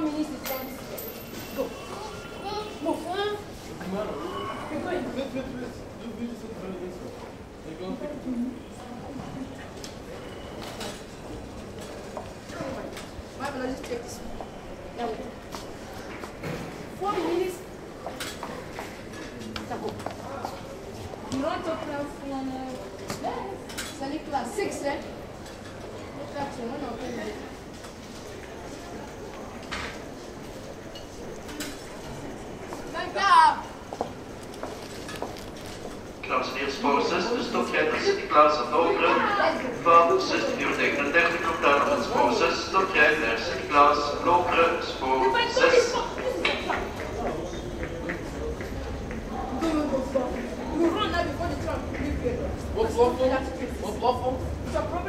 4 minutes is done. Go. Move. Why will I just take this one? Now we go. 4 minutes. You want to class one? Yes. Only class 6, eh? Class 1 or 2. Voorzitter, de stokheid Sint-Klaas aan de Operen van 16:39 komt daar op het spoor 6. Stokheid naar Sint-Klaas aan de Operen, spoor 6. Wat lopen?